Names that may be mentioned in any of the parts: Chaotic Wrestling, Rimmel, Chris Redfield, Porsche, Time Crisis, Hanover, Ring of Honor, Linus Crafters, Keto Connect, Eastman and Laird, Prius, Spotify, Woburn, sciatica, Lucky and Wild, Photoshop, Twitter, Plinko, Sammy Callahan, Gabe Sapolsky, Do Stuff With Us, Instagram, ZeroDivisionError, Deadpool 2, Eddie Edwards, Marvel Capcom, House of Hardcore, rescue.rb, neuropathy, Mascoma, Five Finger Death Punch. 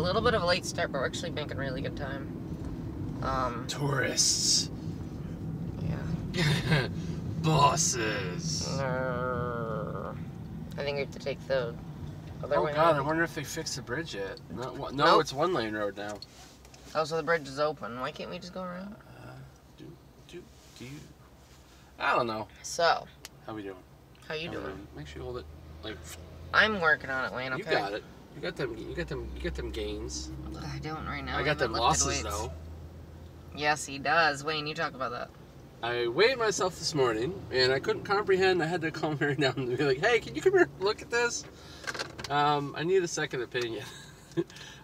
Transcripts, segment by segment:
little bit of a late start, but we're actually making really good time. Tourists. Yeah. Bosses. I think we have to take the other way. Oh god, I wonder if they fixed the bridge yet. No, it's one lane road now. Oh, so the bridge is open. Why can't we just go around? I don't know. So. How we doing? How you doing? Make sure you hold it. Like. I'm working on it, Wayne. Okay. You got it. You got them. You got them gains. I don't right now. I got them losses though. Yes, he does. Wayne, you talk about that. I weighed myself this morning, and I couldn't comprehend. I had to calm her down and be like, "Hey, can you come here and look at this? I need a second opinion."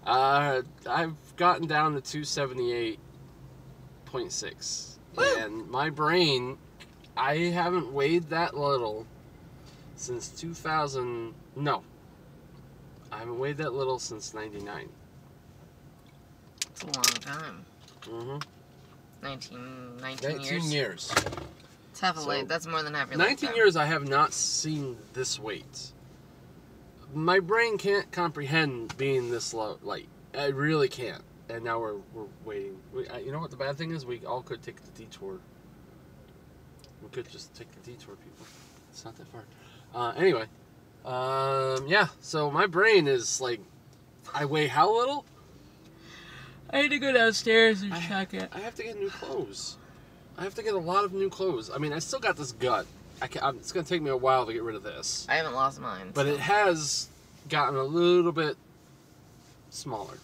I've gotten down to 278.6, and my brain, I haven't weighed that little since 2000. No, I haven't weighed that little since '99. It's a long time. Mm-hmm. 19 years. It's heavily, so, that's more than half your 19 lifetime. Years I have not seen this weight. My brain can't comprehend being this low, like, I really can't. And now we're waiting. You know what the bad thing is? We all could take the detour. We could just take the detour, people. It's not that far. Anyway. Yeah, so my brain is like, I weigh how little? I need to go downstairs and check it. I have to get new clothes. I have to get a lot of new clothes. I mean, I still got this gut. It's going to take me a while to get rid of this. I haven't lost mine. But it has gotten a little bit smaller.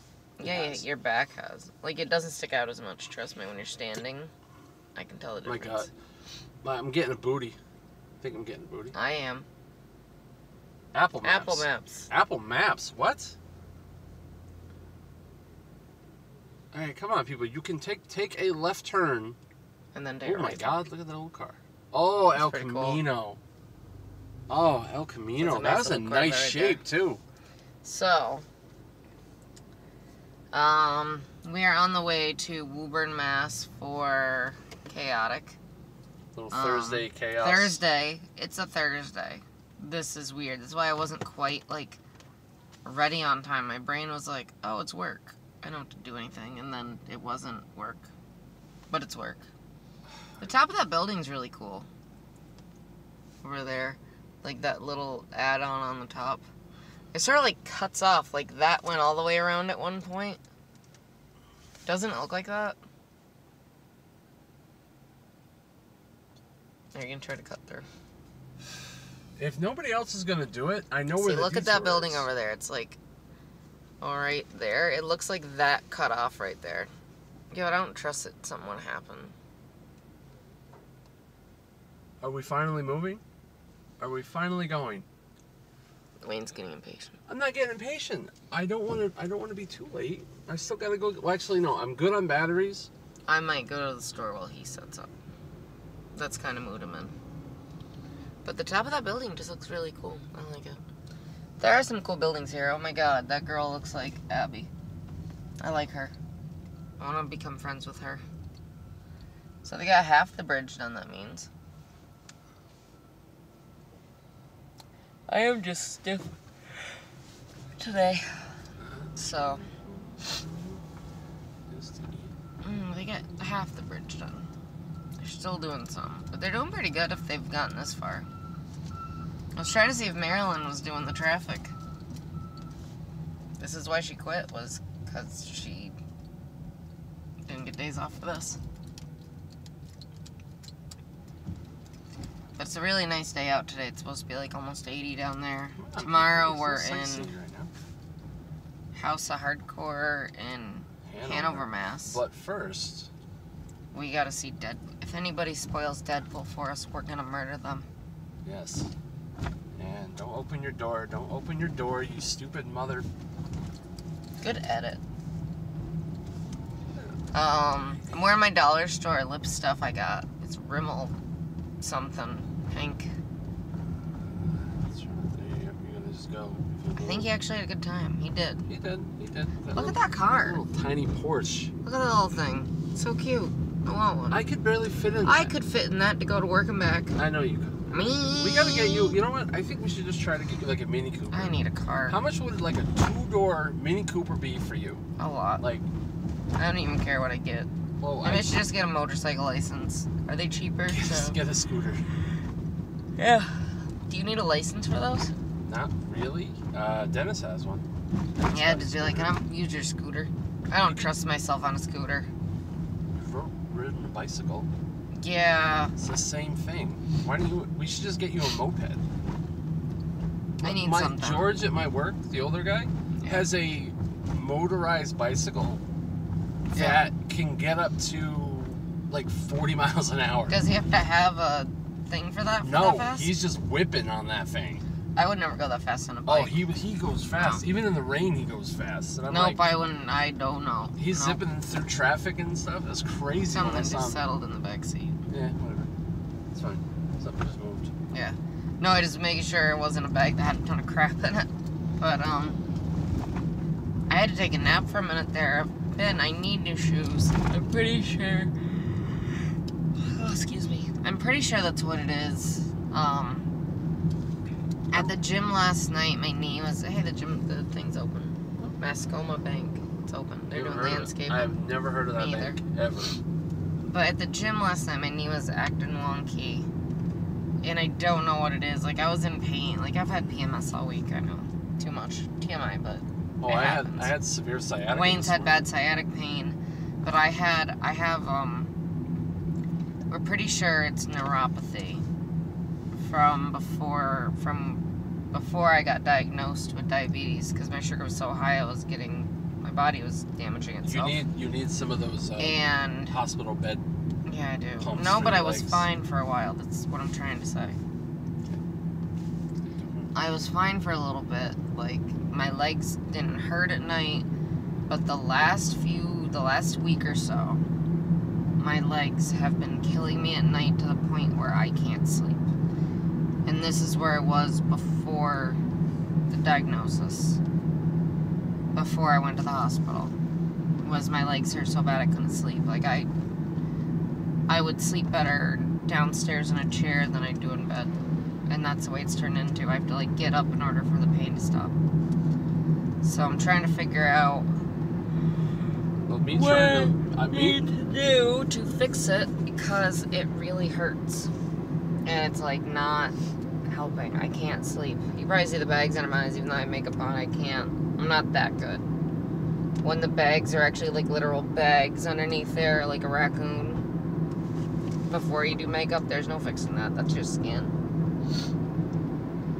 Yeah, your back has. Like, it doesn't stick out as much, trust me, when you're standing. I can tell the difference. My gut. I'm getting a booty. I think I'm getting a booty. I am. Apple Maps. Apple Maps. Apple Maps? What? All right, come on, people. You can take a left turn. And then take a right turn. Oh, my God. Look at that old car. Oh, El Camino. Oh, El Camino. That was a nice shape, too. So, we are on the way to Woburn, Mass. for Chaotic. Little Thursday chaos. Thursday. It's a Thursday. This is weird. That's why I wasn't quite, like, ready on time. My brain was like, oh, it's work. I don't have to do anything, and then it wasn't work. But it's work. The top of that building's really cool. Over there. Like that little add-on on the top. It sort of like cuts off. Like that went all the way around at one point. Doesn't it look like that? Are you going to try to cut through? If nobody else is going to do it, I know where the detour is. See, look at that building over there. It's like... All right, there. It looks like that cut off right there. Yeah, but I don't trust that something would happen. Are we finally moving? Are we finally going? Wayne's getting impatient. I'm not getting impatient. I don't want to be too late. I still gotta go. Well, actually, no. I'm good on batteries. I might go to the store while he sets up. That's kind of mood I'm in. But the top of that building just looks really cool. I like it. There are some cool buildings here. Oh my god, that girl looks like Abby. I like her. I want to become friends with her. So they got half the bridge done, that means. I am just stiff today. So. They got half the bridge done. They're still doing some. But they're doing pretty good if they've gotten this far. I was trying to see if Marilyn was doing the traffic. This is why she quit, was because she didn't get days off of this. But it's a really nice day out today. It's supposed to be like almost 80 down there. Tomorrow we're in House of Hardcore in Hanover, Mass. But first... We gotta see Deadpool. If anybody spoils Deadpool for us, we're gonna murder them. Yes. And don't open your door. Don't open your door, you stupid mother. Good edit. I'm wearing my dollar store lip stuff I got. It's Rimmel something. Pink. That's right there. You're gonna just go. I think he actually had a good time. He did. He did. He did. Look at that car. Little tiny Porsche. Look at that little thing. It's so cute. I want one. I could barely fit in that. I could fit in that to go to work and back. I know you could. Me. We gotta get you. You know what? I think we should just try to get you like a Mini Cooper. I need a car. How much would like a 2-door Mini Cooper be for you? A lot. Like, I don't even care what I get. Well, I should just get a motorcycle license. Are they cheaper? Just get a scooter. Yeah. Do you need a license for those? Not really. Dennis has one. Yeah, just be like, can I use your scooter? I don't trust myself on a scooter. You've ridden a bicycle. Yeah. It's the same thing. Why don't you? We should just get you a moped. I need something. George at my work, the older guy, has a motorized bicycle that can get up to like 40 miles an hour. Does he have to have a thing for that? No, he's just whipping on that thing. I would never go that fast on a bike. Oh, he goes fast. No. Even in the rain, he goes fast. And I'm like, I wouldn't. I don't know. He's zipping through traffic and stuff. That's crazy. Something just settled in the backseat. Yeah, whatever. It's fine. Something just moved. Yeah. No, I just making sure it wasn't a bag that had a ton of crap in it. But, I had to take a nap for a minute there. Ben, I need new shoes. I'm pretty sure. Oh, excuse me. I'm pretty sure that's what it is. At the gym last night, my knee was... Hey, the thing's open. Mascoma Bank. It's open. They're doing landscaping. I've never heard of that bank, ever. But at the gym last night, my knee was acting wonky. And I don't know what it is. Like, I was in pain. Like, I've had PMS all week. I know. Too much. TMI, but I had severe sciatic. Wayne's had bad sciatic pain. But I have we're pretty sure it's neuropathy. From before I got diagnosed with diabetes, because my sugar was so high, my body was damaging itself. You need some of those and hospital bed. Yeah, I do. No, but I was fine for a while. That's what I'm trying to say. I was fine for a little bit. Like, my legs didn't hurt at night, but the last week or so, my legs have been killing me at night to the point where I can't sleep. And this is where I was before the diagnosis, before I went to the hospital, was my legs hurt so bad I couldn't sleep. Like, I would sleep better downstairs in a chair than I do in bed, and that's the way it's turned into. I have to, like, get up in order for the pain to stop. So I'm trying to figure out what I need to do to fix it, because it really hurts. And it's, like, not helping. I can't sleep. You probably see the bags under my eyes, even though I have makeup on. I can't. I'm not that good. When the bags are actually, like, literal bags underneath there, like a raccoon, before you do makeup, there's no fixing that. That's your skin.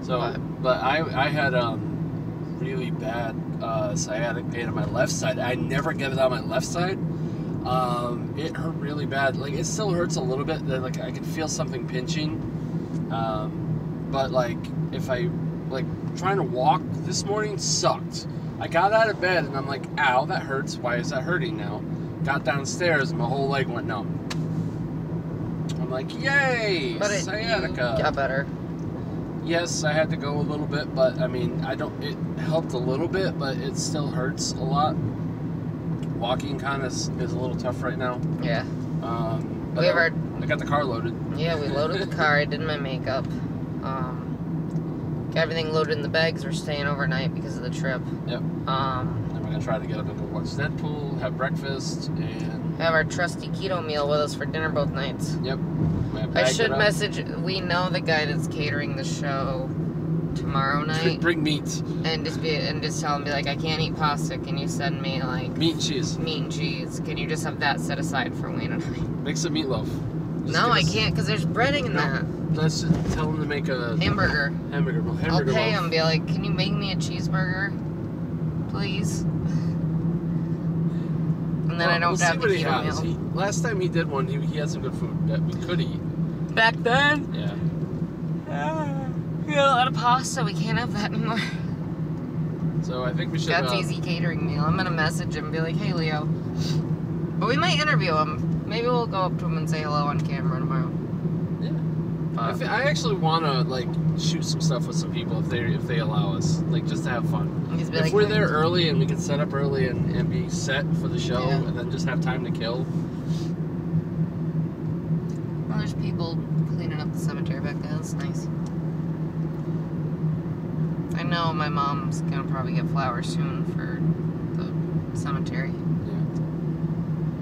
So, but I had really bad sciatic pain on my left side. I never get it on my left side. It hurt really bad. Like, it still hurts a little bit. Like, I can feel something pinching. But, like, if I, like, trying to walk this morning sucked. I got out of bed and I'm like, ow, that hurts. Why is that hurting now? Got downstairs and my whole leg went numb. I'm like, yay, sciatica. Got better. Yes, I had to go a little bit, but, I mean, it helped a little bit, but it still hurts a lot. Walking kind of is a little tough right now. Yeah. I got the car loaded. Yeah, we loaded the car. I did my makeup. Got everything loaded in the bags. We're staying overnight because of the trip. Yep. And we're going to try to get up and go watch Deadpool, have breakfast, and... have our trusty keto meal with us for dinner both nights. Yep. I should message... We know the guy that's catering the show tomorrow night. Bring meat. And just tell him, be like, I can't eat pasta. Can you send me, like... meat and cheese. Meat and cheese. Can you just have that set aside for Wayne and I? Make some meatloaf. Just I can't, because there's breading in that. Let's just tell him to make a... hamburger. Hamburger. Well, hamburger I'll pay him, be like, can you make me a cheeseburger? Please? And then we'll have the keto meal. Last time he did one, he had some good food that we could eat. Back then? Yeah. We got a lot of pasta. We can't have that anymore. So I think we should... that's easy catering meal. I'm going to message him and be like, hey, Leo. But we might interview him. Maybe we'll go up to him and say hello on camera tomorrow. Yeah. I actually want to, like, shoot some stuff with some people if they allow us. Like, just to have fun. If we're there early and we can set up early and be set for the show and then just have time to kill... Well, there's people cleaning up the cemetery back there. That's nice. I know my mom's gonna probably get flowers soon for the cemetery.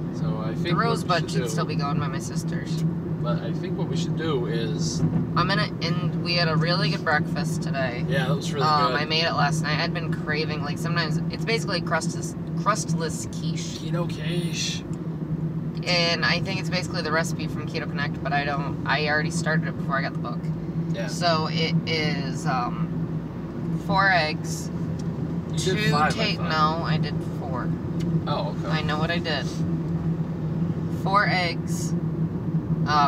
Yeah. So I think the rosebud should still be going by my sister's. But I think what we should do is... and we had a really good breakfast today. Yeah, that was really good. I made it last night. I'd been craving, like, sometimes... It's basically crustless quiche. Keto quiche. And I think it's basically the recipe from Keto Connect, but I don't... I already started it before I got the book. Yeah. So it is, 4 eggs. You did 5, I thought. No, I did 4. Oh, okay. I know what I did. 4 eggs...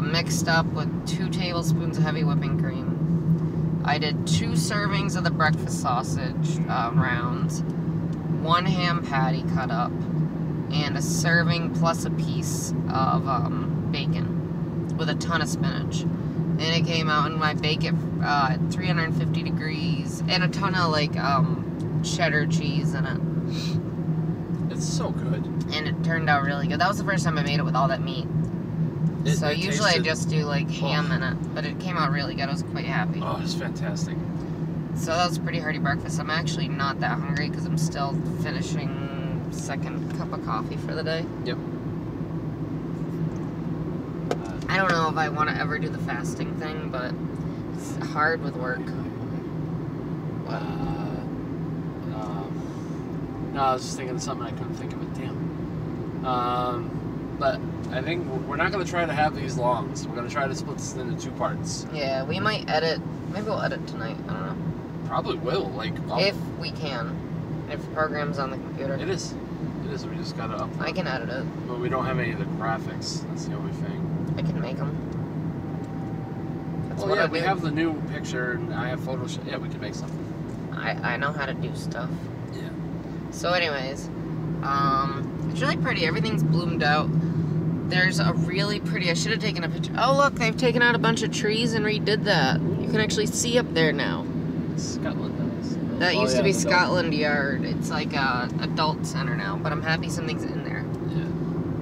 mixed up with 2 tablespoons of heavy whipping cream. I did 2 servings of the breakfast sausage rounds, 1 ham patty cut up, and a serving plus a piece of bacon with a ton of spinach. And it came out, and I bake it at 350 degrees, and a ton of like cheddar cheese in it. It's so good. And it turned out really good. That was the first time I made it with all that meat. So usually I just do like ham in it, but it came out really good. I was quite happy. Oh, it's fantastic. So that was a pretty hearty breakfast. I'm actually not that hungry because I'm still finishing second cup of coffee for the day. Yep. I don't know if I want to ever do the fasting thing, but it's hard with work. No, I was just thinking of something. I couldn't think of it. Damn. But I think we're not going to try to have these long, so we're going to try to split this into 2 parts. Yeah, we might edit. Maybe we'll edit tonight. I don't know. Probably will. Like if we can. If the program's on the computer. It is. It is. We just got to upload. I can edit it. But we don't have any of the graphics. That's the only thing. I can make them. That's well, yeah, we have the new picture, and I have Photoshop. Yeah, we can make something. I know how to do stuff. Yeah. So anyways, it's really pretty. Everything's bloomed out. There's a really pretty... I should have taken a picture. Oh, look, they've taken out a bunch of trees and redid that. You can actually see up there now. Scotland House. That used to be Scotland Yard. It's like a adult center now, but I'm happy something's in there. Yeah.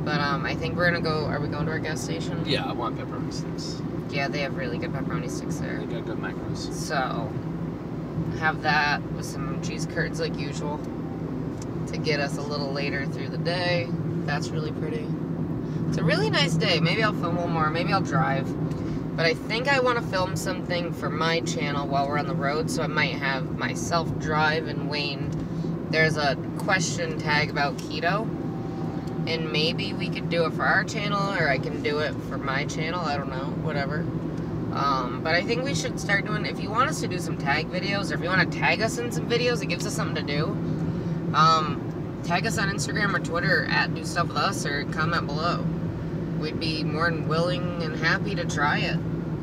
But I think we're going to go... Are we going to our gas station? Yeah, I want pepperoni sticks. Yeah, they have really good pepperoni sticks there. They got good macros. So, have that with some cheese curds like usual to get us a little later through the day. That's really pretty. It's a really nice day. Maybe I'll film one more. Maybe I'll drive. But I think I want to film something for my channel while we're on the road, so I might have myself drive and Wayne. There's a question tag about keto, and maybe we could do it for our channel, or I can do it for my channel. I don't know. Whatever. But I think we should start doing... If you want us to do some tag videos, or if you want to tag us in some videos, it gives us something to do. Tag us on Instagram or Twitter at Do Stuff With Us, or comment below. We'd be more than willing and happy to try it. We're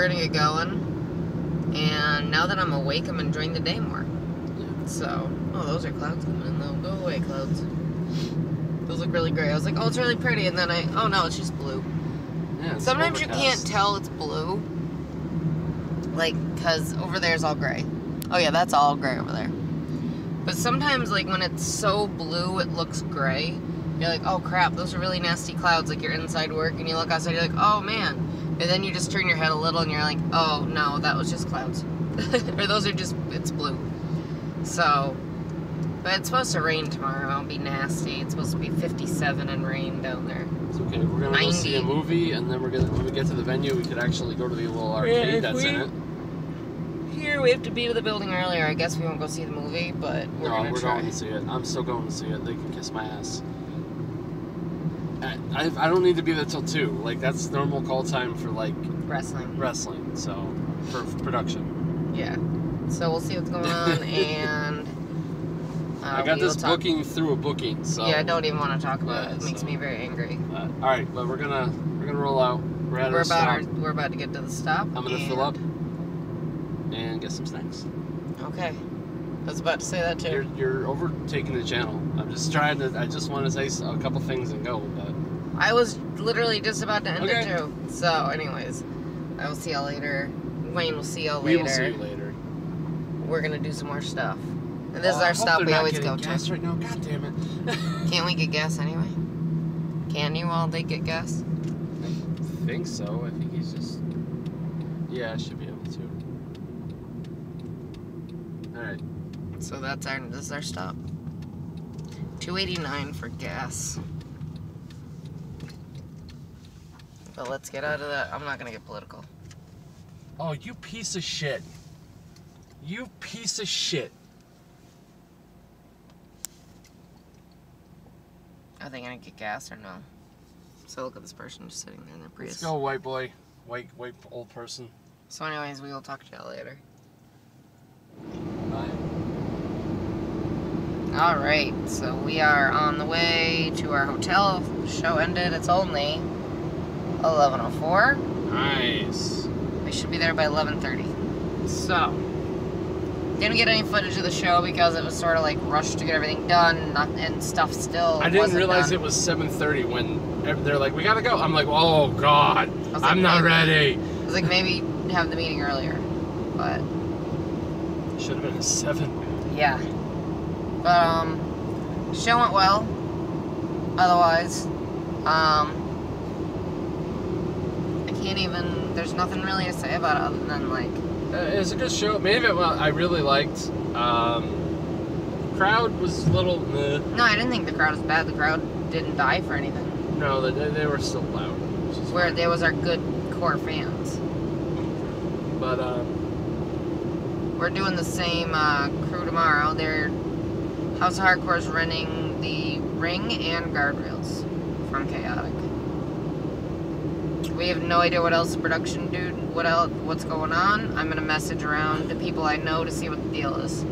gonna get going. And now that I'm awake, I'm enjoying the day more. So, oh, those are clouds coming in, though. Go away, clouds. Those look really great. I was like, oh, it's really pretty. And then oh no, it's just blue. Yeah, it's sometimes overcast. You can't tell it's blue. Like, because over there is all gray. Oh yeah, that's all gray over there. But sometimes, like, when it's so blue, it looks gray. You're like, oh, crap, those are really nasty clouds. Like, you're inside work, and you look outside, you're like, oh, man. And then you just turn your head a little, and you're like, oh, no, that was just clouds. Or those are just, it's blue. So, but it's supposed to rain tomorrow. It'll be nasty. It's supposed to be 57 and rain down there. It's okay. We're going to go see a movie, and then when we get to the venue, we could actually go to the little arcade in it. Here we have to be with the building earlier. I guess we won't go see the movie, but we're going to see it. I'm still going to see it. They can kiss my ass. I don't need to be there till 2. Like, that's normal call time for like wrestling. So for production. Yeah. So we'll see what's going on, and I got this booking through a booking. So yeah, I don't even want to talk about it. It makes me very angry. All right, but we're gonna roll out. We're about to get to the stop. I'm gonna fill up and get some snacks. Okay. I was about to say that too. You're overtaking the channel. I'm just trying to... I just want to say a couple things and go, but... I was literally just about to end it too. So, anyways. I will see y'all later. Wayne will see y'all later. We will see you later. We're going to do some more stuff. And this is our stop we always go to. Gas right now. God damn it. Can't we get gas anyway? Can you while they get gas? I think so. I think he's just... Yeah, I should be able to. Alright. So that's our... This is our stop. $2.89 for gas. But let's get out of that. I'm not gonna get political. Oh, you piece of shit. You piece of shit. Are they gonna get gas or no? So look at this person just sitting there in their Prius. Let's go, white boy. White old person. So anyways, we will talk to y'all later. Bye. Alright, so we are on the way to our hotel. The show ended. It's only 11:04. Nice. We should be there by 11:30. So, didn't get any footage of the show because it was sort of like rushed to get everything done, and stuff still. I didn't realize it was 7:30 when they're like, "We gotta go." I'm like, "Oh God, I'm not ready." I was like, maybe have the meeting earlier, but should have been at 7. Yeah. But, show went well, otherwise, I can't even, there's nothing really to say about it other than, like... It was a good show. Maybe it, well, I really liked, crowd was a little, No, I didn't think the crowd was bad. The crowd didn't die for anything. No, they were still loud. Where there was our good core fans. But, we're doing the same, crew tomorrow. They're... House of Hardcore is renting the ring and guardrails from Chaotic. We have no idea what else the production dude, what's going on. I'm gonna message around to people I know to see what the deal is.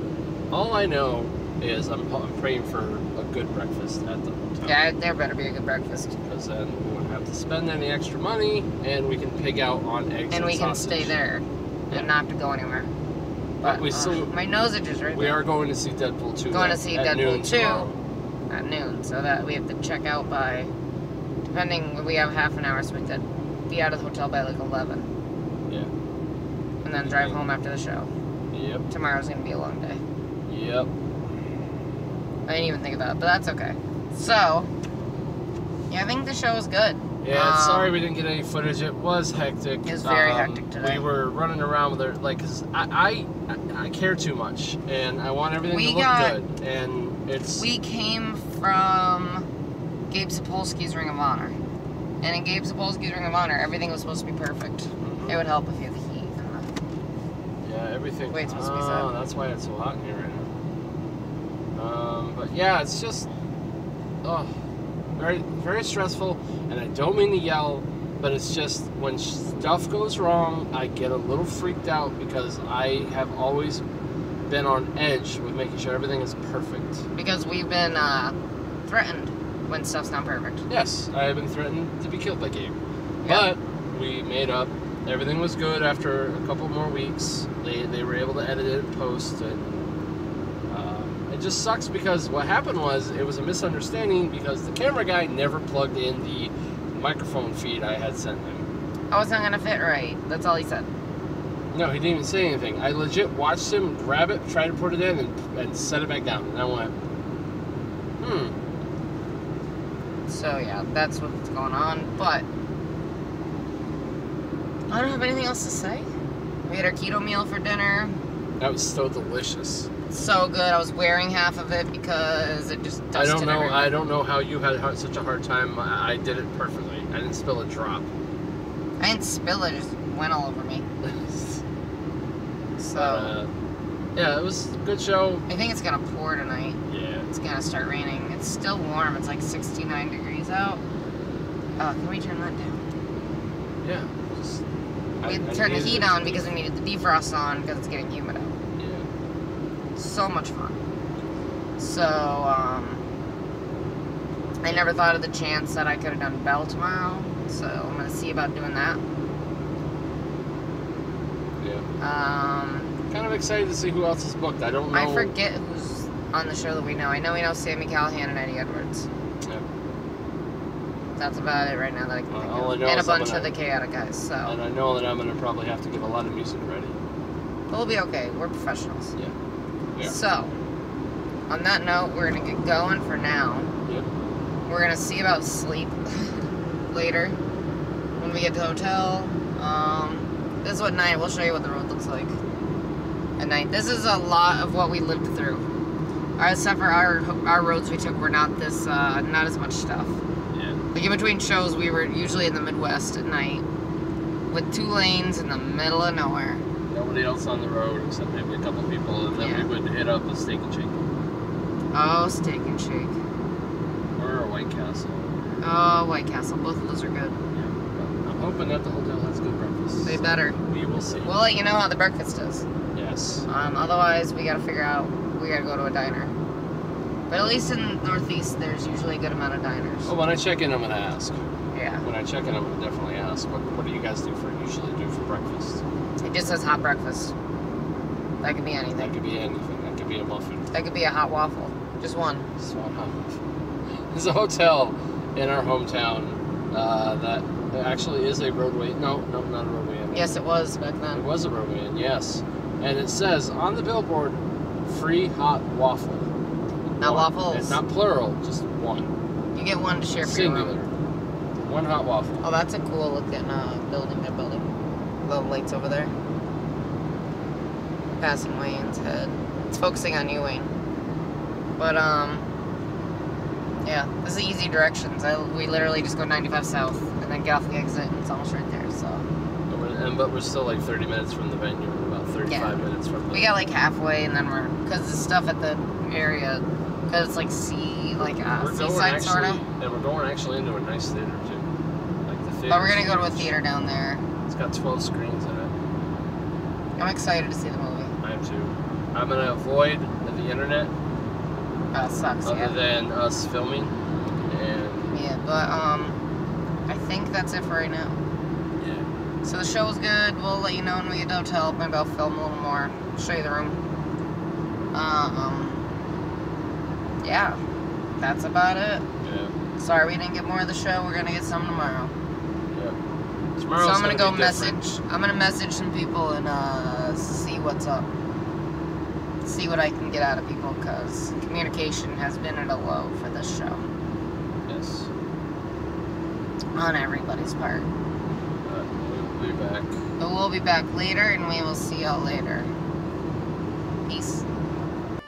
All I know is I'm praying for a good breakfast at the hotel. Yeah, there better be a good breakfast. Because then we won't have to spend any extra money, and we can pig out on eggs and we can sausage. Stay there and yeah. Not have to go anywhere. But we still, my nose itches right now. We are going to see Deadpool 2. Going to see Deadpool 2 at noon, so that we have to check out by, depending, we have half an hour, so we have to be out of the hotel by like 11. Yeah. And then drive home after the show. Yep. Tomorrow's going to be a long day. Yep. I didn't even think about it, but that's okay. So, yeah, I think the show was good. Yeah, sorry we didn't get any footage. It was hectic. It was very hectic today. We were running around with her, like, because I care too much, and I want everything to look good. And it's... We came from Gabe Sapolsky's Ring of Honor. And in Gabe Sapolsky's Ring of Honor, everything was supposed to be perfect. Mm-hmm. It would help if you had the heat. Yeah, everything... Wait, it's supposed to be sad. Oh, that's why it's so hot in here right now. But yeah, it's just... Oh. Very, very stressful, and I don't mean to yell, but it's just when stuff goes wrong, I get a little freaked out because I have always been on edge with making sure everything is perfect. Because we've been threatened when stuff's not perfect. Yes, I have been threatened to be killed by Gabe. Yeah. But we made up. Everything was good after a couple more weeks. They were able to edit it and post it. It just sucks because what happened was it was a misunderstanding because the camera guy never plugged in the microphone feed I had sent him. Oh, it's not gonna fit right. That's all he said. No, he didn't even say anything. I legit watched him grab it, try to put it in, and set it back down. And I went, So yeah, that's what's going on. But I don't have anything else to say. We had our keto meal for dinner. That was so delicious. So good. I was wearing half of it because it just dusted everywhere. I don't know how you had such a hard time. I did it perfectly. I didn't spill a drop. I didn't spill it. It just went all over me. So. Yeah, it was a good show. I think it's going to pour tonight. Yeah. It's going to start raining. It's still warm. It's like 69 degrees out. Can we turn that down? Yeah. Just, we turned the heat on because we needed the defrost on because it's getting humid out. So much fun. So, I never thought of the chance that I could have done Bell tomorrow, so I'm going to see about doing that. Yeah. Kind of excited to see who else is booked. I don't know. I forget who's on the show that we know. I know we know Sammy Callahan and Eddie Edwards. Yeah. That's about it right now that I can think of. And a bunch of the Chaotic guys, so. And I know that I'm going to probably have to give a lot of music ready. We'll be okay. We're professionals. Yeah. So, on that note, we're going to get going for now. Yep. We're we're gonna see about sleep later when we get to the hotel. This is what night, we'll show you what the road looks like at night. This is a lot of what we lived through. Except for our roads we took were not this, not as much stuff. Yeah. Like in between shows, we were usually in the Midwest at night with 2 lanes in the middle of nowhere. Nobody else on the road except maybe a couple people, and then yeah, we would hit up a Steak and Shake. Oh, Steak and Shake. Or a White Castle. Oh, White Castle. Both of those are good. Yeah. I'm hoping that the hotel has good breakfast. They better. We will see. We'll let you know how the breakfast is. Yes. Otherwise, we gotta figure out, we gotta go to a diner. But at least in the Northeast, there's usually a good amount of diners. Well, when I check in, I'm gonna ask. Yeah. When I check in, I'm gonna definitely ask. What do you guys do for usually for breakfast? It just says hot breakfast. That could be anything. That could be anything. That could be a muffin. That could be a hot waffle. Just one. Just one hot waffle. There's a hotel in our hometown that actually is a roadway. No, not a roadway inn. Yes, it was back then. It was a roadway inn, yes. And it says on the billboard, free hot waffle. Not waffles. It's not plural, just one. You get one to share for singular. Your room. One hot waffle. Oh, that's a cool looking building they're building. The lights over there. Passing Wayne's head. It's focusing on you, Wayne. But, yeah, this is easy directions. We literally just go 95 south and then get off the exit and it's almost right there, so. But we're still like 30 minutes from the venue, about 35 yeah, minutes from the... We got like halfway and then we're, because the stuff at the area, because it's like sea, like seaside actually, sort of. And we're going actually into a nice theater too. Like the theater. But we're going to go to a theater down there. It's got 12 screens in it. I'm excited to see the movie. I am too. I'm going to avoid the internet. That sucks, other yeah, than us filming. And yeah, but I think that's it for right now. Yeah. So the show was good. We'll let you know when we get to the hotel. Maybe I'll film a little more. Show you the room. Yeah. That's about it. Yeah. Sorry we didn't get more of the show. We're going to get some tomorrow. Yeah. Tomorrow's so I'm going to go message. Different. I'm going to message some people and see what's up. See what I can get out of people, because communication has been at a low for this show. Yes. On everybody's part. We'll be back. But we'll be back later, and we will see y'all later. Peace.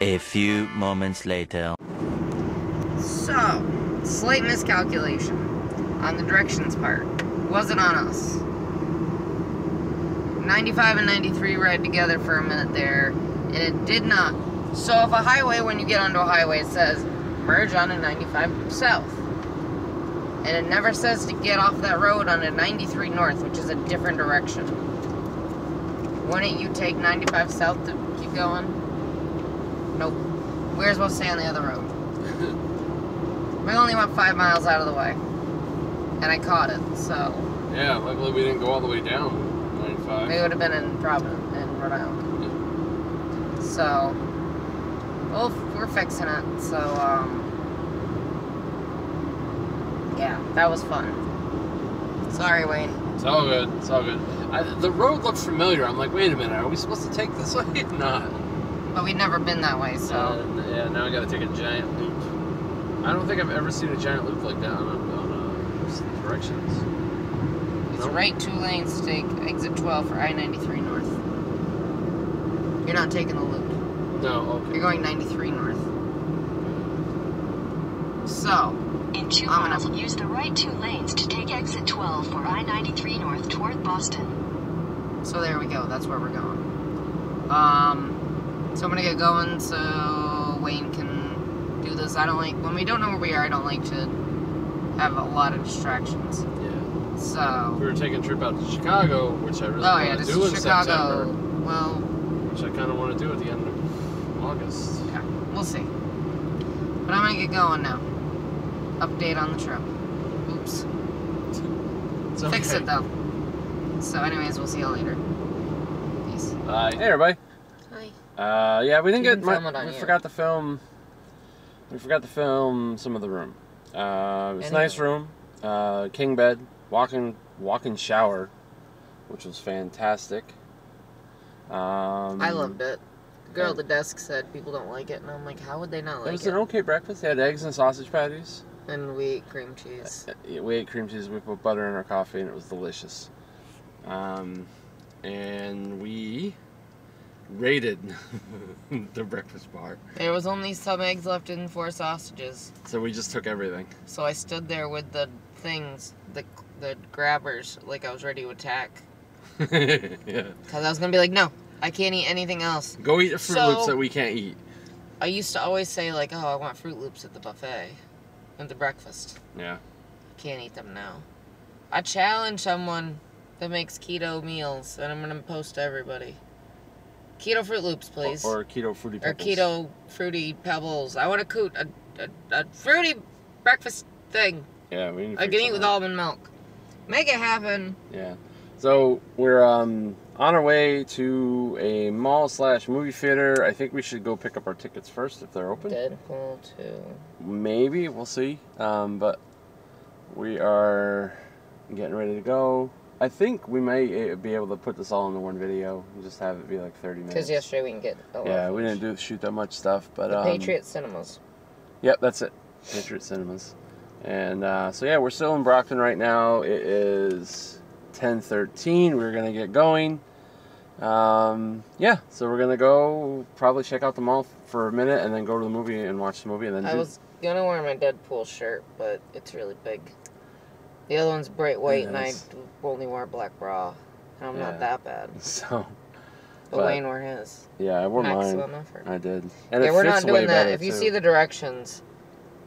A few moments later. So, slight miscalculation on the directions part. Wasn't on us. 95 and 93 ride together for a minute there. And it did not. So if a highway, when you get onto a highway, it says merge onto 95 south. And it never says to get off that road onto 93 north, which is a different direction. Wouldn't you take 95 south to keep going? Nope. We're supposed to stay on the other road. We only went 5 miles out of the way. And I caught it, so. Yeah, luckily we didn't go all the way down 95. We would have been in Providence, in Rhode Island. So, well, we're fixing it, so, yeah, that was fun. Sorry, Wayne. It's all good, it's all good. The road looked familiar. I'm like, wait a minute, are we supposed to take this way? Not. But we'd never been that way, so. Yeah, now I gotta take a giant loop. I don't think I've ever seen a giant loop like that on directions. It's right 2 lanes to take exit 12 for I-93 north. You're not taking the loop. No, okay. You're going 93 north. So, in 2 miles, use the right 2 lanes to take exit 12 for I-93 north toward Boston. So there we go. That's where we're going. So I'm gonna get going so Wayne can do this. I don't like when we don't know where we are. I don't like to have a lot of distractions. Yeah. So we were taking a trip out to Chicago, which I really want to do in September. Well. Which I kind of want to do at the end of August. Yeah, we'll see. But I'm going to get going now. Update on the trip. Oops. It's okay. Fix it, though. So anyways, we'll see you later. Peace. Bye. Hey, everybody. Hi. Yeah, we didn't get... We forgot to film some of the room. It's a nice room. King bed. Walk-in shower. Which was fantastic. I loved it. The girl at the desk said people don't like it, and I'm like, how would they not like it? It was an okay breakfast. They had eggs and sausage patties. And we ate cream cheese. We ate cream cheese. We put butter in our coffee, and it was delicious. And we raided the breakfast bar. There was only some eggs left and 4 sausages. So we just took everything. So I stood there with the things, the grabbers, like I was ready to attack. Yeah. Because I was going to be like, no, I can't eat anything else. Go eat the Fruit Loops that we can't eat. I used to always say, like, oh, I want Fruit Loops at the buffet. At the breakfast. Yeah. Can't eat them now. I challenge someone that makes keto meals, and I'm going to post to everybody. Keto Fruit Loops, please. Or Keto Fruity Pebbles. Or Keto Fruity Pebbles. I want to cook a fruity breakfast thing. Yeah, we need to. I can eat with almond milk. Make it happen. Yeah. So we're on our way to a mall/movie theater. I think we should go pick up our tickets first if they're open. Deadpool 2. Maybe. We'll see. But we are getting ready to go. I think we may be able to put this all into one video and just have it be like 30 minutes. Because yesterday we didn't get a lot. Yeah, we didn't shoot that much stuff. But Patriot Cinemas. Yep, that's it. Patriot Cinemas. And so yeah, we're still in Brockton right now. It is 10:13. We're gonna get going. Yeah, so we're gonna go probably check out the mall for a minute and then go to the movie and watch the movie. And then I was gonna wear my Deadpool shirt, but it's really big. The other one's bright white, and I only wore a black bra. And I'm not that bad. So, but Wayne wore his. Yeah, I wore mine. Effort. I did. And yeah, we're not doing that. If you see the directions,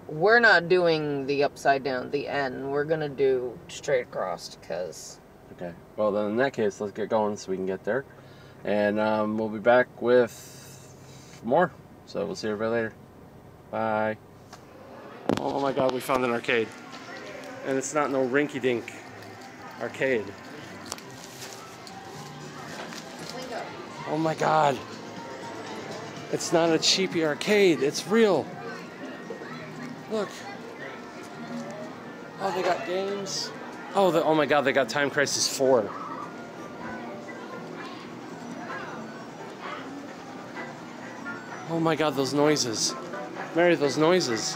we're not doing the upside down, the N. We're gonna do straight across because. Okay. Well, then in that case, let's get going so we can get there, and we'll be back with more. So we'll see everybody later. Bye. Oh my God, we found an arcade. And it's not no rinky-dink arcade. Oh my God. It's not a cheapy arcade. It's real. Look. Oh, they got games. Oh, oh my God, they got Time Crisis 4. Oh my God, those noises. Mary, those noises.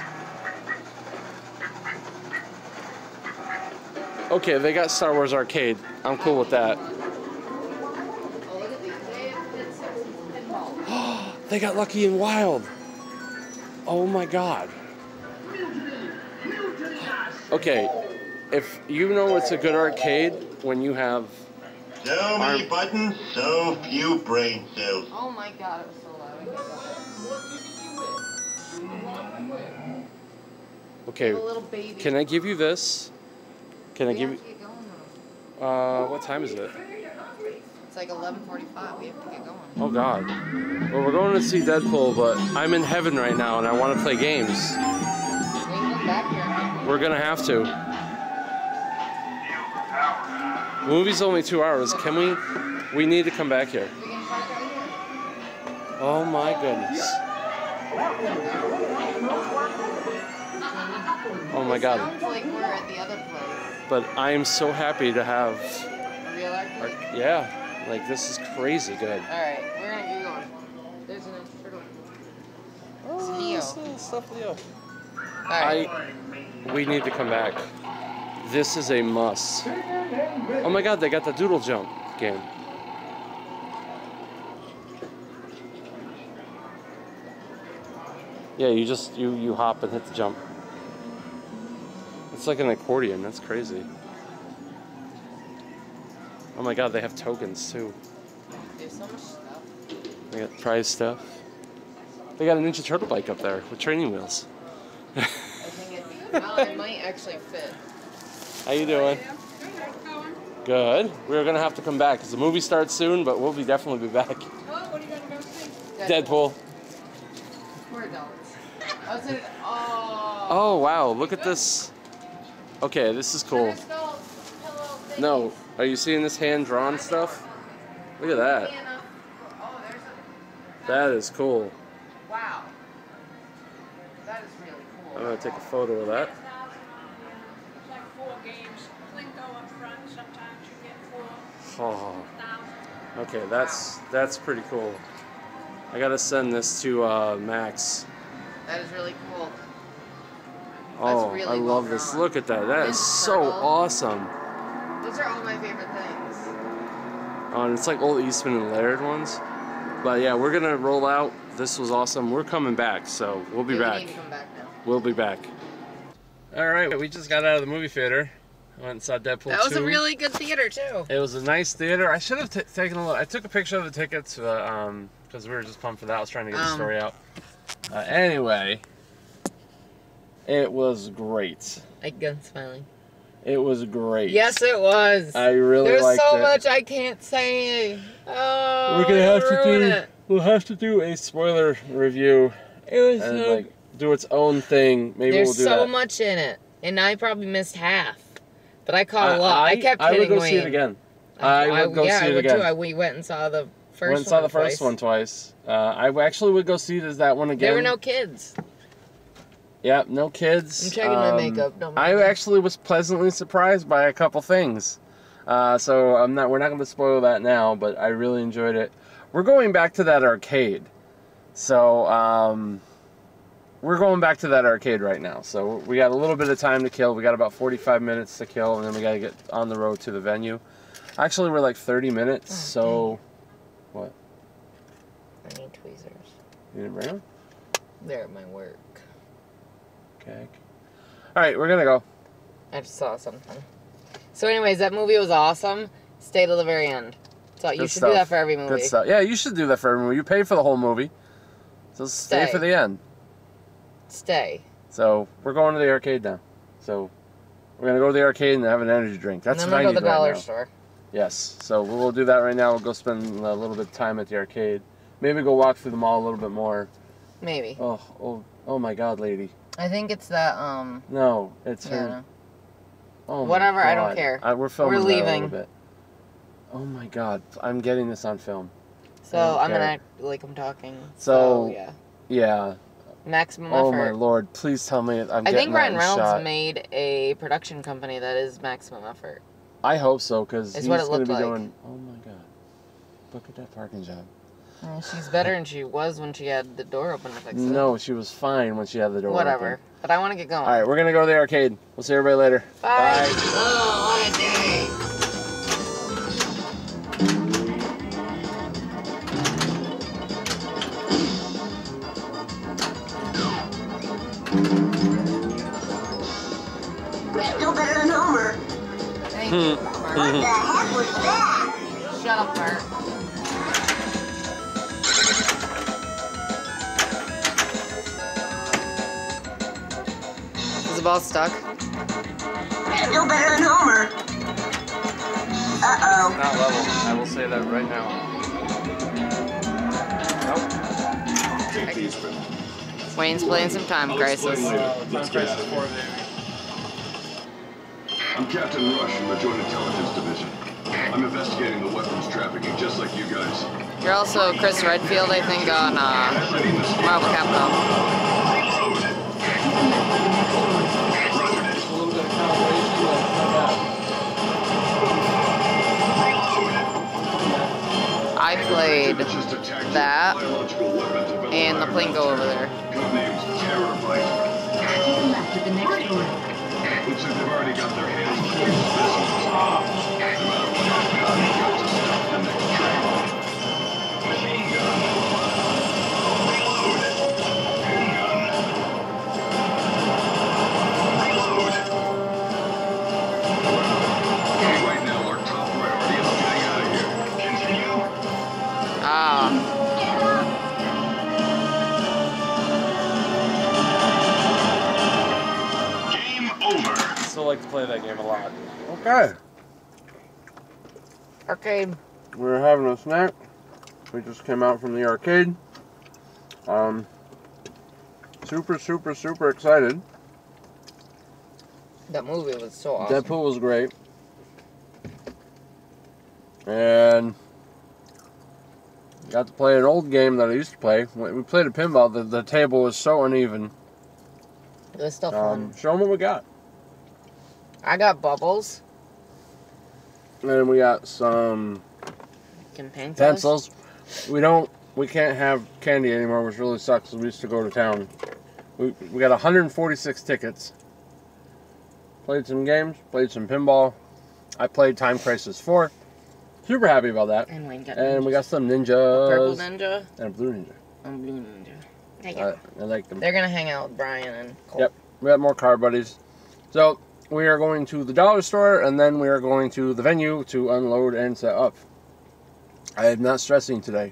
Okay, they got Star Wars Arcade. I'm cool with that. Oh, they got Lucky and Wild. Oh my God. Okay, if you know it's a good arcade when you have so many buttons, so few brain cells. Oh my God, it was so loud. Okay, can I give you this? Can I give you? What time is it? It's like 11:45. We have to get going. Oh God. Well, we're going to see Deadpool, but I'm in heaven right now, and I want to play games. We're gonna have to. The movie's only 2 hours. Can we? We need to come back here. Oh my goodness. Oh my God. Sounds like we're at the other place. But I am so happy to have. A real arcade? Yeah, like this is crazy good. All right, we're gonna keep going. There's an extra turtle. Oh, it's Leo. Stuff Leo. All right. We need to come back. This is a must. Oh my God, they got the Doodle Jump game. Yeah, you just you hop and hit the jump. It's like an accordion, that's crazy. Oh my God, they have tokens too. There's so much stuff. They got prize stuff. They got a Ninja Turtle bike up there with training wheels. I think it'd be, well, it might actually fit. How you doing? Good. We're gonna have to come back because the movie starts soon, but we'll definitely be back. Oh, what are you gonna go see? Deadpool. We're adults. I was like, oh. Oh wow, look at this. Okay, this is cool. No, are you seeing this hand-drawn stuff? Look at that. That is cool. Wow. That is really cool. I'm gonna take a photo of that. Oh. Okay, that's pretty cool. I gotta send this to Max. That is really cool. Oh, that's really I love this. Drawn. Look at that. That is so awesome. Those are all my favorite things. Oh, and it's like old Eastman and Laird ones. But yeah, we're going to roll out. This was awesome. We're coming back, so we'll be back. We need to come back now. We'll be back. All right, we just got out of the movie theater. I went and saw Deadpool 2. That was a really good theater, too. It was a nice theater. I should have taken a look. I took a picture of the tickets because we were just pumped for that. I was trying to get the story out. Anyway, it was great. I'm smiling. It was great. Yes, it was. I really liked it. There's so much I can't say. Oh, we're gonna have to do. We'll have to do a spoiler review. It was and, like, do its own thing. Maybe we'll do that. There's so much in it, and I probably missed half. But I caught a lot. I kept hitting Wayne. I would go see it again. I would go see it again. Yeah, I would too. We went and saw the first one twice. Went and saw the first one twice. I actually would go see that one again. There were no kids. Yeah, no kids. I'm checking my makeup. No makeup. I actually was pleasantly surprised by a couple things. So we're not going to spoil that now, but I really enjoyed it. We're going back to that arcade. So, we're going back to that arcade right now. So we got a little bit of time to kill. We got about 45 minutes to kill, and then we got to get on the road to the venue. Actually, we're like 30 minutes, so... What? I need tweezers. You didn't bring them? They're at my work. Okay. All right, we're going to go. I just saw something. So anyways, that movie was awesome. Stay till the very end. So you should do that for every movie. Good stuff. Yeah, you should do that for every movie. You pay for the whole movie. So stay for the end. Stay. So we're going to the arcade now. So we're going to go to the arcade and have an energy drink. That's what I need right now. And then we'll go to the dollar store. Yes. So we'll do that right now. We'll go spend a little bit of time at the arcade. Maybe go walk through the mall a little bit more. Maybe. Oh my God, lady. I think it's that, No, it's her. Yeah. Oh, whatever, I don't care. We're filming that a little bit. Oh, my God. I'm getting this on film. So, I'm going to act like I'm talking. So, yeah. Yeah. Maximum effort. Oh, my Lord. Please tell me I'm getting that shot. I think Ryan Reynolds made a production company that is maximum effort. I hope so, because he's going to be doing... Oh, my God. Look at that parking job. Well, she's better than she was when she had the door open to fix it. No, she was fine when she had the door open. Whatever. But I want to get going. All right, we're going to go to the arcade. We'll see everybody later. Bye. Bye. Oh, what a day. No better than Homer. Thank you, Bart. What the heck was that? Shut up, Bart. Ball stuck. No better than Homer. Uh-oh. Not level. I will say that right now. Nope. Wayne's playing some Time Crisis. Time Crisis 4, baby. I'm Captain Rush from the Joint Intelligence Division. I'm investigating the weapons trafficking just like you guys. You're also Chris Redfield, I think, on Marvel Capcom. I played that and the Plinko over there. Like to play that game a lot. Okay. Arcade. We were having a snack. We just came out from the arcade. Super, super, super excited. That movie was so awesome. Deadpool was great. And got to play an old game that I used to play. We played a pinball. The table was so uneven. It was still fun. Show them what we got. I got bubbles. And we got some pencils. We can't have candy anymore, which really sucks. We used to go to town. We got 146 tickets. played some games, played some pinball. I played Time Crisis 4. Super happy about that. And Wayne got and ninjas. We got some ninjas. A purple ninja. And a blue ninja. And blue ninja. Thank you. I like them. They're going to hang out with Brian and Cole. Yep. We have more car buddies. So we are going to the dollar store, and then we are going to the venue to unload and set up. I am not stressing today.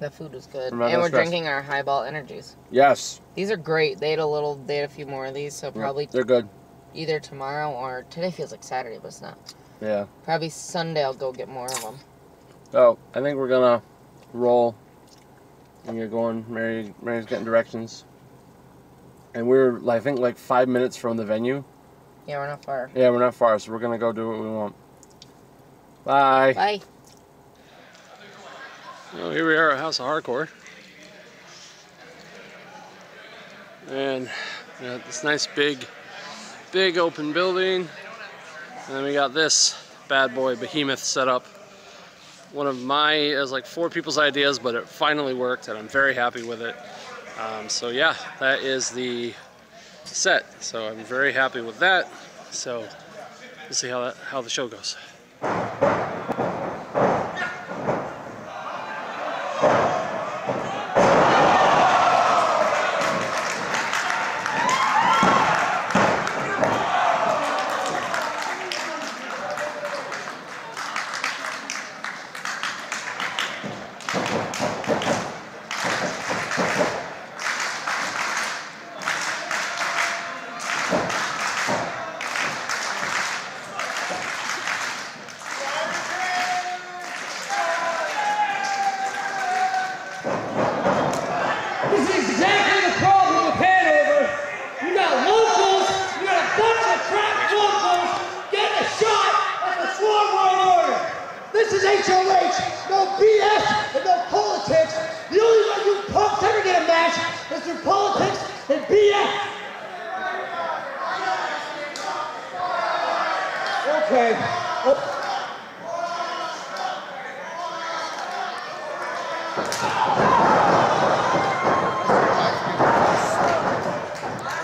The food was good. And we're drinking our highball energies. Yes. These are great. They had a few more of these, so probably they're good. Either tomorrow or today feels like Saturday, but it's not. Yeah. Probably Sunday I'll go get more of them. So I think we're gonna roll and get going. Mary's getting directions. And we're I think like 5 minutes from the venue. Yeah, we're not far. Yeah, we're not far, so we're gonna go do what we want. Bye. Bye. Well, here we are at House of Hardcore, and we got this nice big open building, and then we got this bad boy behemoth set up. One of my, it was like 4 people's ideas, but it finally worked, and I'm very happy with it. So yeah, that is the set. So I'm very happy with that. So we'll see how the show goes.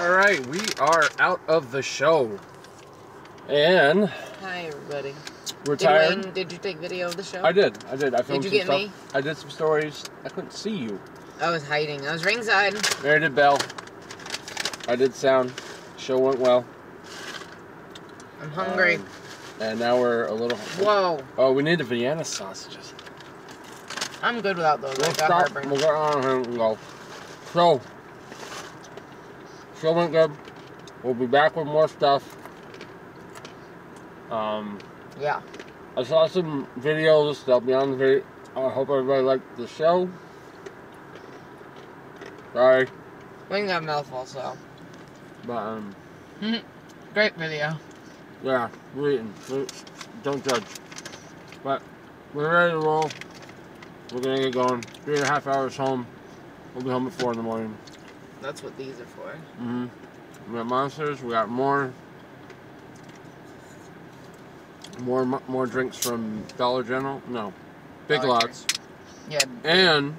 Alright, we are out of the show. And hi everybody. We're tired. Did you take video of the show? I did. I filmed some stuff. Did you get me? I did some stories. I couldn't see you. I was hiding. I was ringside. Mary did bell. I did sound. Show went well. I'm hungry. And now we're a little hungry. Whoa. Oh, we need the Vienna sausages. I'm good without those. We'll stop. We'll go on and go. So went good. We'll be back with more stuff. Yeah. I saw some videos. They'll be on the video. I hope everybody liked the show. Sorry. We got a mouthful, so. But great video. Yeah, we're eating. Don't judge. But we're ready to roll. We're gonna get going. 3.5 hours home. We'll be home at 4 in the morning. That's what these are for. Mm-hmm. We got monsters. We got more drinks from Dollar General. No, Big Lots. Yeah. And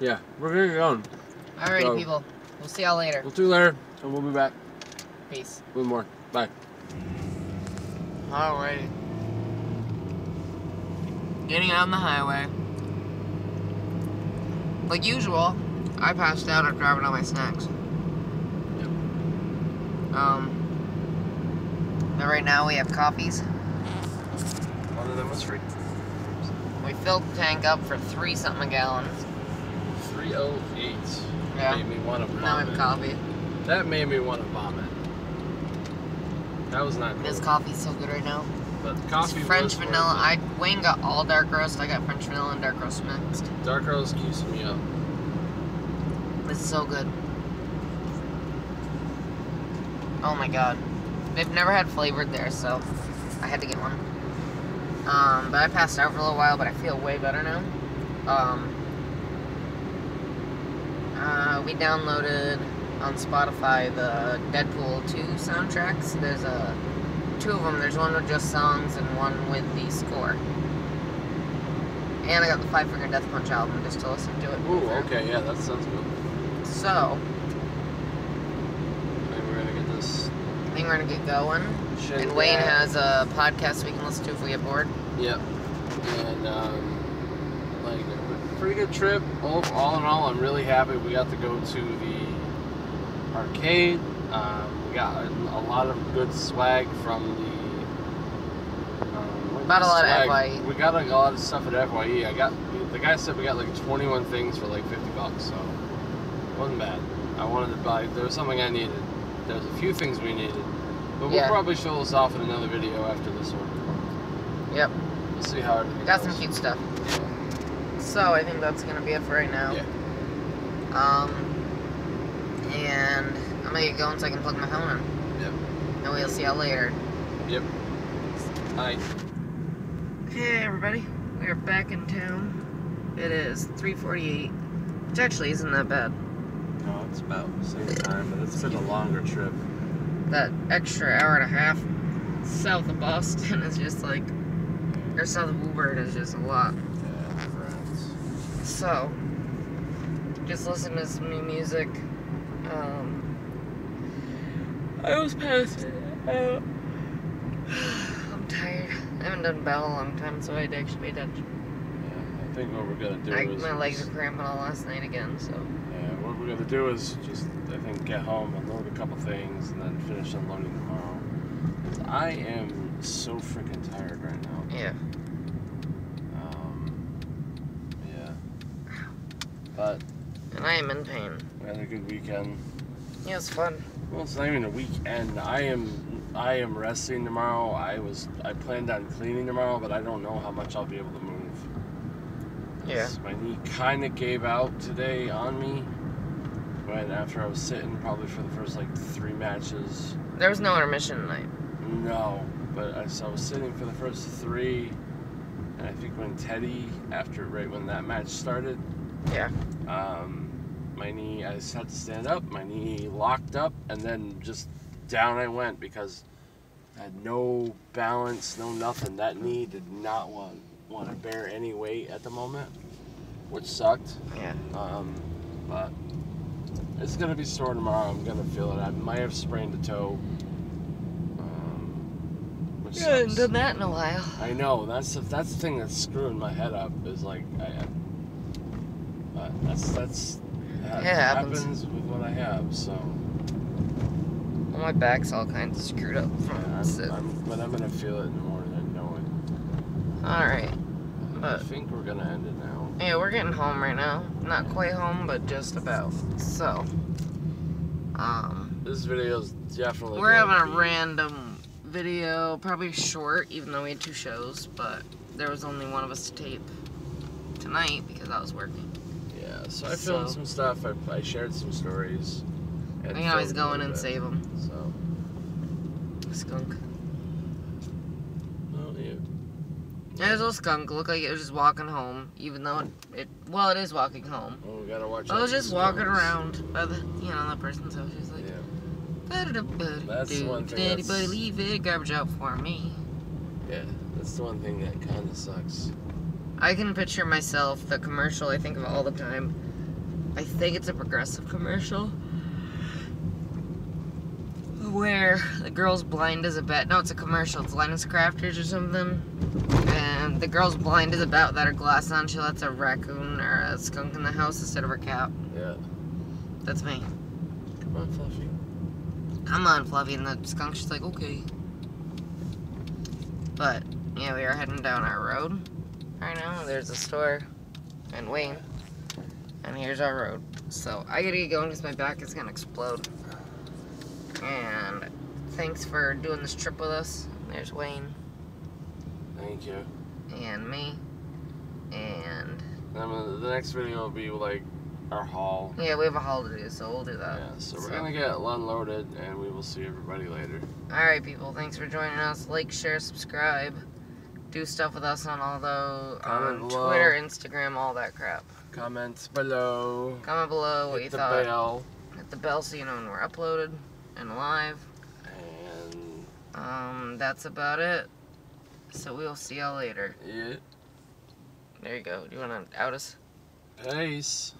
yeah, we're gonna get going. Alrighty, so, people. We'll see y'all later. We'll see you later, and we'll be back. Peace. With more. Bye. Alrighty. Getting out on the highway. Like usual, I passed out after grabbing all my snacks. Yep. But right now we have coffees. One of them was free. We filled the tank up for 3 something a gallon. 3.08. Yeah. Made me want to vomit. Now we have coffee. That made me want to vomit. That was not good. This coffee's so good right now. But the coffee French vanilla. Wayne got all dark roast. I got French vanilla and dark roast mixed. Dark roast keeps me up. It's so good. Oh my god. They've never had flavored there, so I had to get one. But I passed out for a little while, but I feel way better now. We downloaded on Spotify the Deadpool 2 soundtracks. There's 2 of them. There's one with just songs and one with the score. And I got the Five Finger Death Punch album just to listen to it. Ooh, okay, yeah, that sounds good. So, we're going to get going. And Wayne has a podcast we can listen to if we get bored. Yep. And, like, a pretty good trip. All in all, I'm really happy we got to go to the arcade. We got a lot of good swag from the... not a lot of FYE. We got like, a lot of stuff at FYE. The guy said we got like 21 things for like $50, so it wasn't bad. I wanted to buy... There was something I needed. There was a few things we needed. But we'll probably show this off in another video after this one. Yep. We'll see how everything goes. Some cute stuff. Yeah. So I think that's going to be it for right now. Yeah. And I'm going to get going so I can plug my phone in. Yep. And we'll see y'all later. Yep. Bye. Hey everybody. We are back in town. It is 3:48, which actually isn't that bad. No, it's about the same time, but it's been a longer trip. That extra hour and a half south of Boston is just like, or south of Woburn is just a lot. Yeah, friends. So, just listen to some new music. I was past it. I'm tired. I haven't done bell in a long time, so I had to actually pay attention. Yeah, I think what we're gonna do is... My legs are cramping all last night again, so... Yeah, what we're gonna do is just, I think, get home, unload a couple things, and then finish unloading tomorrow. Because I am so freaking tired right now. Yeah. Yeah. But... And I am in pain. We had a good weekend. Yeah, it was fun. Well, it's not even a weekend. I am resting tomorrow. I planned on cleaning tomorrow, but I don't know how much I'll be able to move. Yeah. My knee kind of gave out today on me, but after I was sitting probably for the first like 3 matches. There was no intermission tonight. No, but I was sitting for the first 3, and I think when Teddy, right when that match started. Yeah. My knee, I just had to stand up. My knee locked up, and then just down I went because I had no balance, no nothing. That knee did not want to bear any weight at the moment, which sucked. Yeah. But it's gonna be sore tomorrow. I'm gonna feel it. I might have sprained a toe. Which sucks. You haven't done that in a while. I know. That's the thing that's screwing my head up. Is like That happens with what I have. So. My back's all kinds of screwed up from but I'm gonna feel it in the morning, I know it. Alright. I think we're gonna end it now. Yeah, we're getting home right now. Not quite home, but just about. So this video's definitely we're having a random video, probably short, even though we had 2 shows, but there was only one of us to tape tonight because I was working. Yeah, so I filmed some stuff, I shared some stories. I can always go in and save them. So. Skunk. Oh, yeah. There's a little skunk. Looked like it was just walking home, even though it is walking home. Oh, we gotta watch out. It was just walking around by the, that person's house. She's like, that's one thing. Did anybody leave it? Garbage out for me. Yeah, that's the one thing that kind of sucks. I can picture myself, the commercial I think of all the time. I think it's a Progressive commercial. Where the girl's blind as a bat. No, it's a commercial. It's Linus Crafters or something. And the girl's blind as a bat without her glass on. She lets a raccoon or a skunk in the house instead of her cat. Yeah. That's me. Come on, Fluffy. Come on, Fluffy. And the skunk, she's like, okay. But, yeah, we are heading down our road right now. There's a store and Wayne. And here's our road. So I gotta get going because my back is gonna explode. And thanks for doing this trip with us. There's Wayne. Thank you. And me. And... the next video will be like our haul. Yeah, we have a haul to do, so we'll do that. Yeah, so we're going to get unloaded, and we will see everybody later. Alright, people. Thanks for joining us. Like, share, subscribe. Do stuff with us on all those... on Twitter, Instagram, all that crap. Comment below. Comment below what you thought. Hit the bell. Hit the bell so you know when we're uploaded. And live. And that's about it. So we'll see y'all later. Yeah. There you go. Do you wanna out us? Peace.